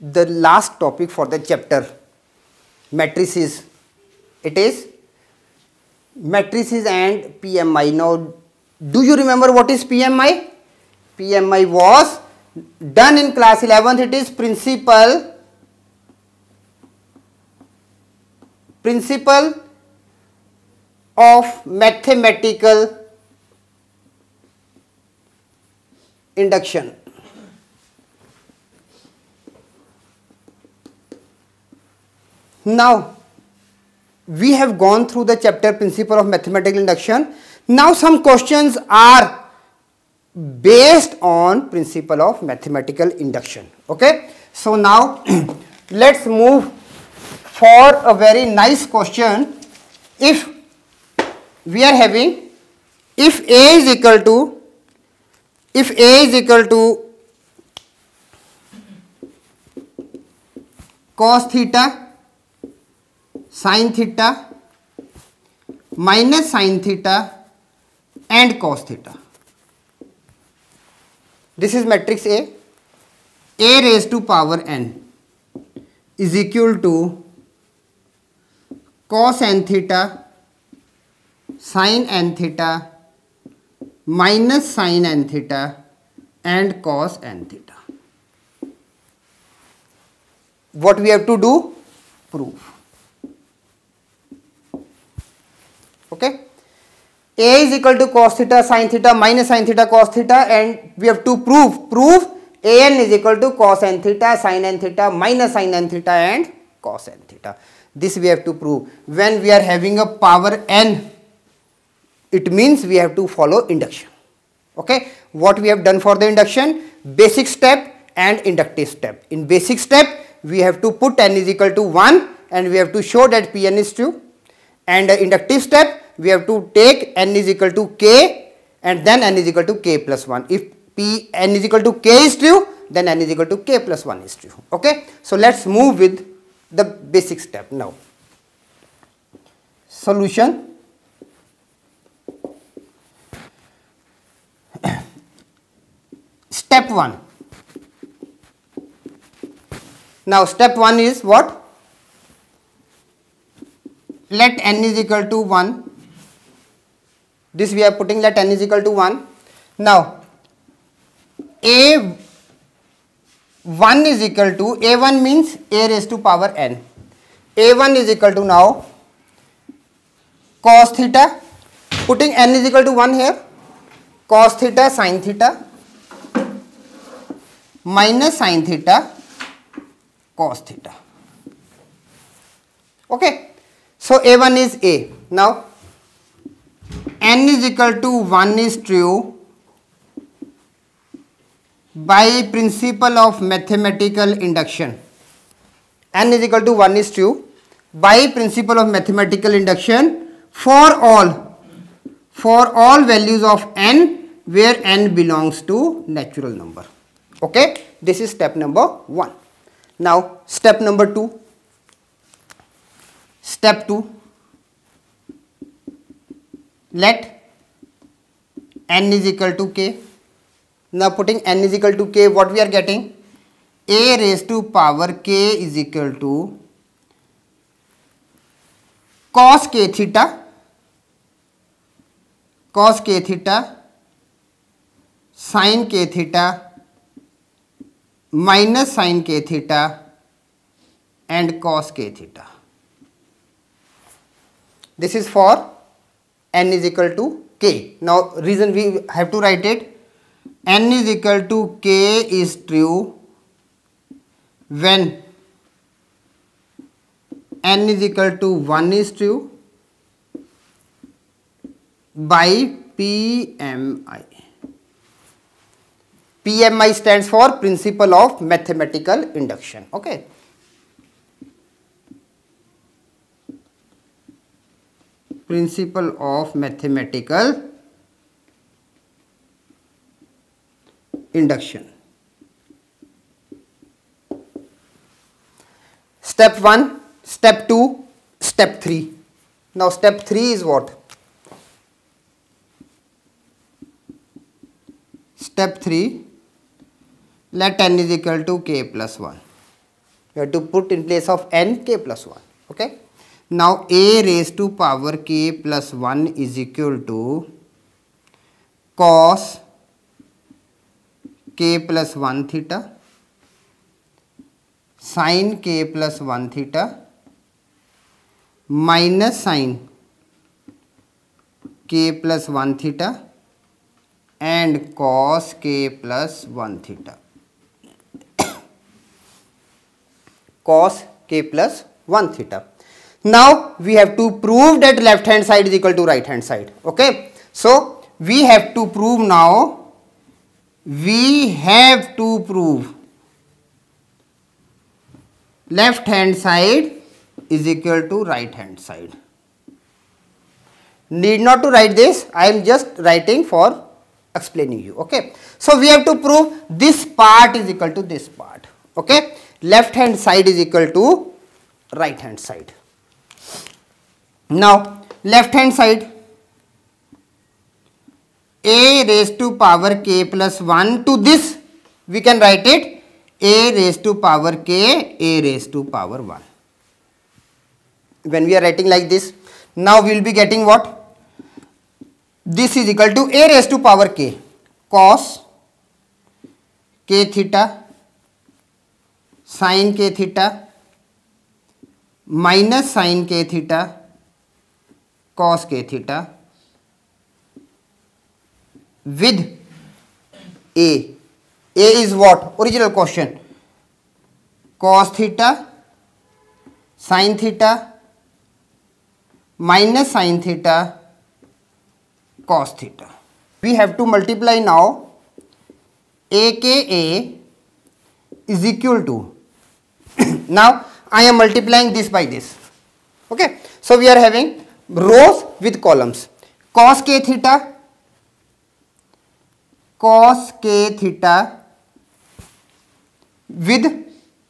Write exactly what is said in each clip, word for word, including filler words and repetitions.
the last topic for the chapter, matrices. It is matrices and P M I. Now, do you remember what is P M I? P M I was done in class eleventh. It is principal, principle of mathematical induction. Now, we have gone through the chapter principle of mathematical induction. Now, some questions are based on principle of mathematical induction. Okay. So, now let's move for a very nice question. If we are having, if A is equal to, if A is equal to cos theta sin theta minus sin theta and cos theta. This is matrix A. A raised to power n is equal to cos n theta sin n theta minus sin n theta and cos n theta. What we have to do? Prove. Okay, A is equal to cos theta sin theta minus sin theta cos theta, and we have to prove, prove A n is equal to cos n theta sin n theta minus sin n theta and cos n theta. This we have to prove. When we are having a power n, it means we have to follow induction. Okay, what we have done for the induction? Basic step and inductive step. In basic step, we have to put n is equal to one and we have to show that P n is true. And the inductive step, we have to take n is equal to k and then n is equal to k plus one. If p n is equal to k is true, then n is equal to k plus one is true. Okay. So, let us move with the basic step now. Solution. Step one. Now, step one is what? Let n is equal to one. This we are putting, let n is equal to one. Now, a one is equal to, a one means a raised to power n. a one is equal to now cos theta, putting n is equal to one here, cos theta sin theta minus sin theta cos theta. Okay. So, a one is A. Now, n is equal to one is true by principle of mathematical induction. n is equal to one is true by principle of mathematical induction for all, for all values of n where n belongs to natural number. Okay, this is step number one. Now, step number two. Step two, let n is equal to k. Now, putting n is equal to k, what we are getting? A raised to power k is equal to cos k theta, cos k theta, sin k theta, minus sin k theta and cos k theta. This is for n is equal to k. Now, reason we have to write it, n is equal to k is true when n is equal to one is true by P M I. P M I stands for principle of mathematical induction. Okay. Principle of mathematical induction. Step one, step two, step three. Now, step three is what? Step three, let n is equal to k plus one. you have to put in place of n, k plus one. Okay. Now a raised to power k plus one is equal to cos k plus one theta, sin k plus one theta, minus sin k plus one theta and cos k plus one theta. Cos k plus one theta. Now we have to prove that left hand side is equal to right hand side. Okay. So we have to prove now, we have to prove left hand side is equal to right hand side. Need not to write this, I am just writing for explaining you. Okay. So we have to prove this part is equal to this part. Okay. Left hand side is equal to right hand side. Now left hand side, a raised to power k plus one, to this we can write it a raised to power k, a raised to power one. When we are writing like this, now we will be getting what? This is equal to a raised to power k, cos k theta, sin k theta, minus sin k theta, cos k theta with a. A is what? Original question. Cos theta, sin theta, minus sin theta, cos theta. We have to multiply now aka is equal to, now I am multiplying this by this. Okay. So we are having rows with columns. Cos k theta, cos k theta with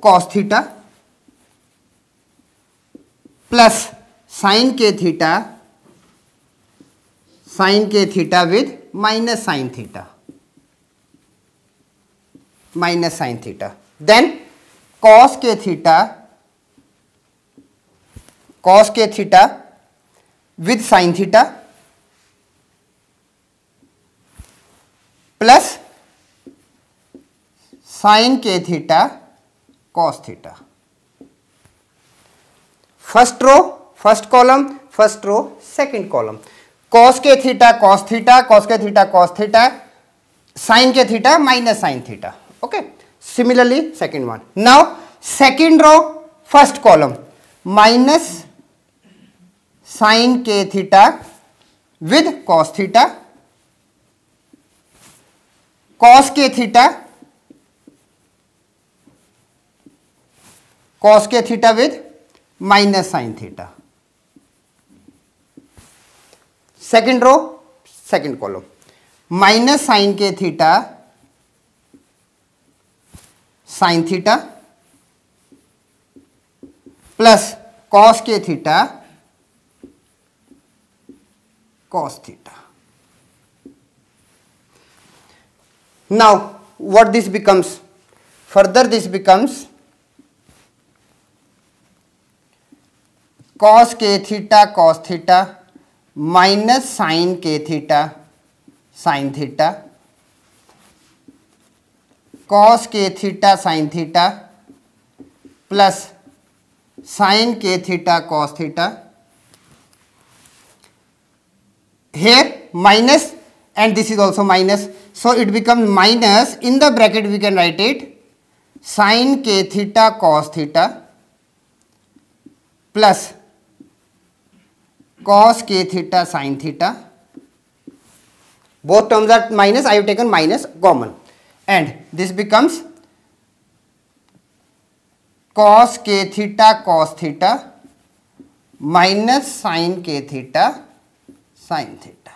cos theta plus sin k theta, sin k theta with minus sin theta, minus sin theta. Then cos k theta, cos k theta with sin theta plus sin k theta, cos theta. First row, first column, first row, second column. Cos k theta, cos theta, cos k theta, cos theta, sin k theta, minus sin theta. Okay. Similarly, second one. Now, second row, first column, minus sin k theta with cos theta, cos k theta, cos k theta with minus sin theta. Second row, second column, minus sin k theta, sin theta plus cos k theta, cos theta. Now what this becomes? Further this becomes cos k theta, cos theta minus sin k theta, sin theta, cos k theta, sin theta plus sin k theta, cos theta. Here minus, and this is also minus, so it becomes minus, in the bracket we can write it sin k theta, cos theta plus cos k theta, sin theta. Both terms are minus, I have taken minus common, and this becomes cos k theta, cos theta minus sin k theta, sin theta.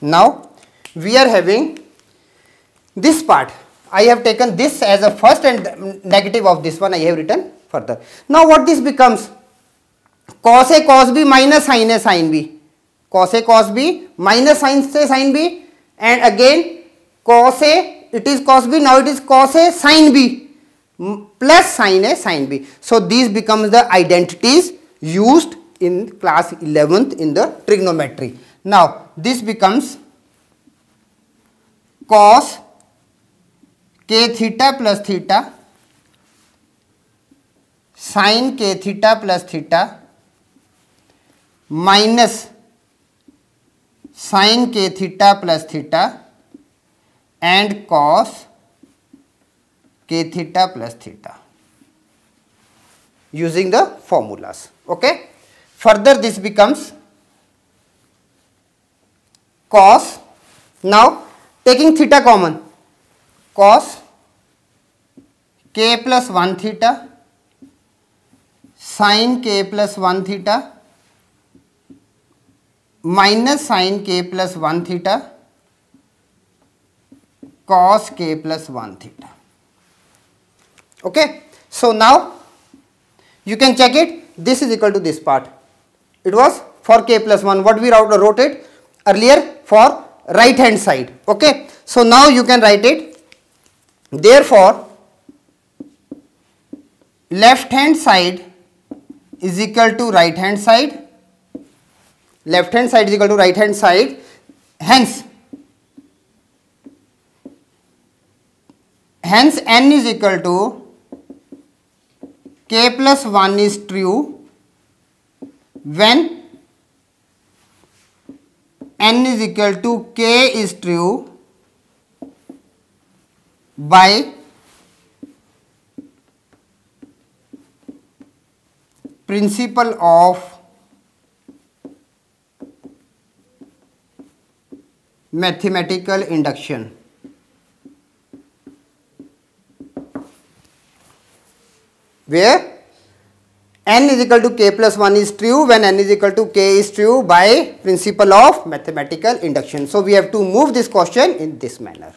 Now we are having this part. I have taken this as a first and negative of this one I have written further. Now what this becomes? Cos A cos B minus sin A sin B. Cos A cos B minus sin A sin B, and again cos A it is cos B, now it is cos A sin B plus sign A, sign B. So these becomes the identities used in class eleventh in the trigonometry. Now this becomes cos k theta plus theta, sin k theta plus theta minus sin k theta plus theta and cos k theta plus theta using the formulas. Okay. Further this becomes cos, now taking theta common, cos k plus one theta, sin k plus one theta minus sin k plus one theta, cos k plus one theta. Okay. So now you can check it, this is equal to this part. It was for k plus one what we wrote it earlier for right hand side. Okay. So now you can write it, therefore left hand side is equal to right hand side, left hand side is equal to right hand side, hence hence n is equal to k plus one is true when n is equal to k is true by principle of mathematical induction. Where n is equal to k plus one is true when n is equal to k is true by principle of mathematical induction. So we have to move this question in this manner.